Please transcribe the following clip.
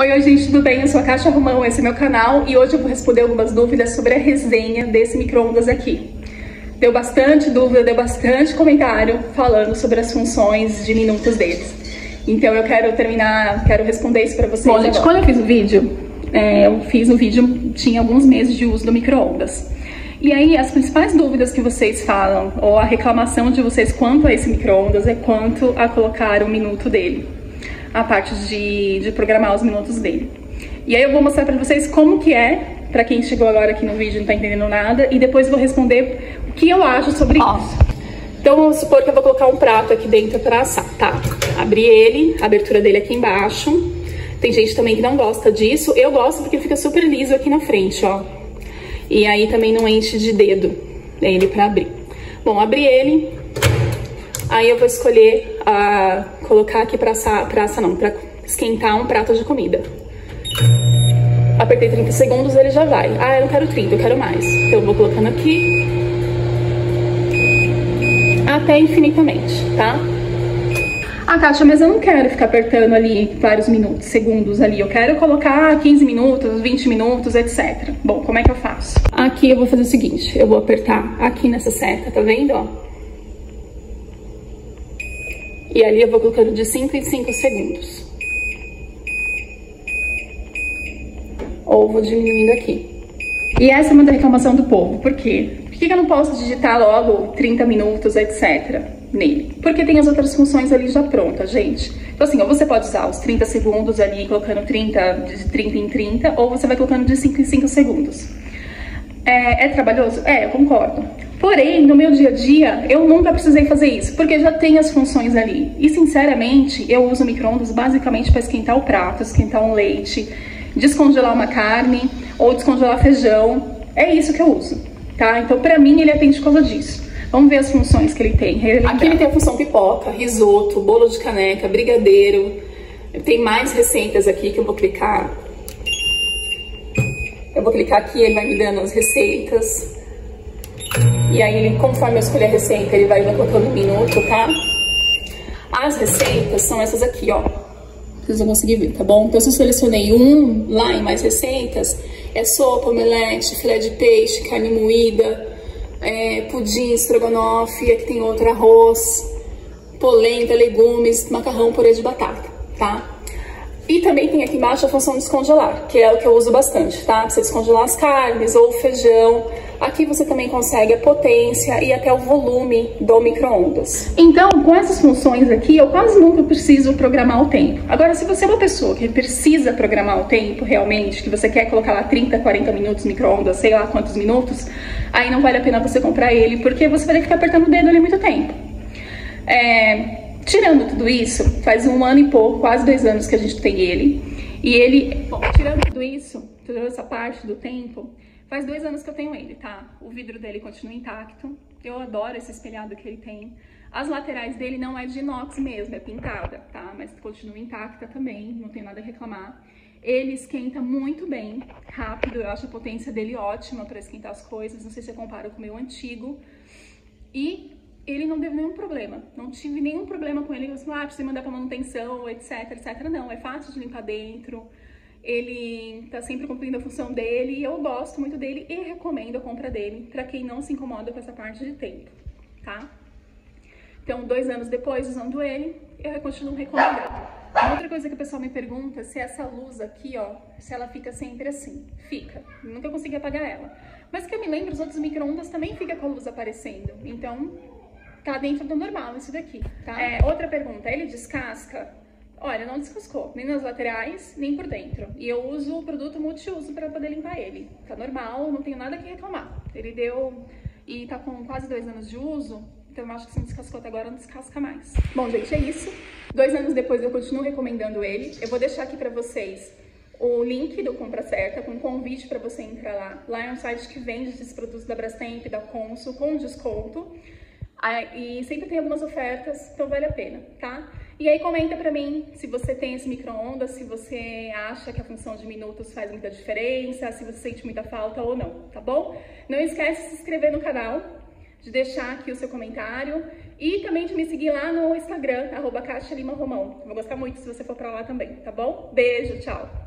Oi, oi gente, tudo bem? Eu sou a Kátia Romão, esse é meu canal e hoje eu vou responder algumas dúvidas sobre a resenha desse micro-ondas aqui. Deu bastante dúvida, deu bastante comentário falando sobre as funções de minutos deles. Então eu quero responder isso pra vocês. Bom, gente, quando eu fiz o vídeo, tinha alguns meses de uso do micro-ondas. E aí, as principais dúvidas que vocês falam, ou a reclamação de vocês quanto a esse micro-ondas, é quanto a colocar o minuto dele. A parte de programar os minutos dele. E aí eu vou mostrar pra vocês como que é, pra quem chegou agora aqui no vídeo e não tá entendendo nada, e depois vou responder o que eu acho sobre isso. Então vamos supor que eu vou colocar um prato aqui dentro pra assar, tá? Abri ele, a abertura dele aqui embaixo. Tem gente também que não gosta disso. Eu gosto porque fica super liso aqui na frente, ó. E aí também não enche de dedo ele pra abrir. Bom, abri ele. Aí eu vou escolher colocar aqui pra esquentar um prato de comida. Apertei 30 segundos, ele já vai. Ah, eu não quero 30, eu quero mais. Então eu vou colocando aqui até infinitamente, tá? Ah, Kátia, mas eu não quero ficar apertando ali vários minutos, segundos ali. Eu quero colocar 15 minutos, 20 minutos, etc. Bom, como é que eu faço? Aqui eu vou fazer o seguinte, eu vou apertar aqui nessa seta, tá vendo, ó? E ali eu vou colocando de 5 em 5 segundos. Ou vou diminuindo aqui. E essa é uma reclamação do povo. Por quê? Por que eu não posso digitar logo 30 minutos, etc. nele? Porque tem as outras funções ali já prontas, gente. Então assim, ou você pode usar os 30 segundos ali, colocando 30, de 30 em 30, ou você vai colocando de 5 em 5 segundos. É trabalhoso? É, eu concordo. Porém, no meu dia a dia, eu nunca precisei fazer isso, porque já tem as funções ali. E, sinceramente, eu uso o micro-ondas basicamente para esquentar o prato, esquentar um leite, descongelar uma carne ou descongelar feijão. É isso que eu uso, tá? Então, pra mim, ele atende por causa disso. Vamos ver as funções que ele tem. Relembrar. Aqui ele tem a função pipoca, risoto, bolo de caneca, brigadeiro. Tem mais receitas aqui que eu vou clicar. Eu vou clicar aqui, ele vai me dando as receitas. E aí, ele, conforme eu escolher a receita, ele vai colocando um minuto, tá? As receitas são essas aqui, ó. Vocês vão conseguir ver, tá bom? Então, se eu selecionei um lá em mais receitas, é sopa, omelete, filé de peixe, carne moída, pudim, estrogonofe, aqui tem outro, arroz, polenta, legumes, macarrão, purê de batata, tá? E também tem aqui embaixo a função descongelar, que é o que eu uso bastante, tá? Pra você descongelar as carnes ou o feijão. Aqui você também consegue a potência e até o volume do micro-ondas. Então, com essas funções aqui, eu quase nunca preciso programar o tempo. Agora, se você é uma pessoa que precisa programar o tempo realmente, que você quer colocar lá 30, 40 minutos micro-ondas, sei lá quantos minutos, aí não vale a pena você comprar ele, porque você vai ter que ficar apertando o dedo ali muito tempo. Tirando tudo isso, faz um ano e pouco, quase 2 anos que a gente tem ele. E ele, bom, tirando tudo isso, toda essa parte do tempo, faz 2 anos que eu tenho ele, tá? O vidro dele continua intacto, eu adoro esse espelhado que ele tem. As laterais dele não é de inox mesmo, é pintada, tá? Mas continua intacta também, não tenho nada a reclamar. Ele esquenta muito bem, rápido, eu acho a potência dele ótima pra esquentar as coisas, não sei se eu comparo com o meu antigo. E ele não deu nenhum problema, não tive nenhum problema com ele, eu disse, ah, precisa mandar pra manutenção, etc, etc, não, é fácil de limpar dentro, ele tá sempre cumprindo a função dele, e eu gosto muito dele e recomendo a compra dele, pra quem não se incomoda com essa parte de tempo, tá? Então, 2 anos depois, usando ele, eu continuo recomendando. Outra coisa que o pessoal me pergunta, se essa luz aqui, ó, se ela fica sempre assim. Fica. Nunca consegui apagar ela. Mas que eu me lembro, os outros micro-ondas também fica com a luz aparecendo, então tá dentro do normal isso daqui, tá? Outra pergunta, ele descasca? Olha, não descascou, nem nas laterais, nem por dentro. E eu uso o produto multiuso pra poder limpar ele. Tá normal, não tenho nada que reclamar. Ele deu, e tá com quase 2 anos de uso, então eu acho que se não descascou até agora, não descasca mais. Bom, gente, é isso. 2 anos depois eu continuo recomendando ele. Eu vou deixar aqui pra vocês o link do Compra Certa, com um convite pra você entrar lá. Lá é um site que vende esses produtos da Brastemp, da Consul, com desconto. E sempre tem algumas ofertas, então vale a pena, tá? E aí comenta pra mim se você tem esse micro-ondas, se você acha que a função de minutos faz muita diferença, se você sente muita falta ou não, tá bom? Não esquece de se inscrever no canal, de deixar aqui o seu comentário e também de me seguir lá no Instagram, @KatiaLimaRomão. Vou gostar muito se você for pra lá também, tá bom? Beijo, tchau!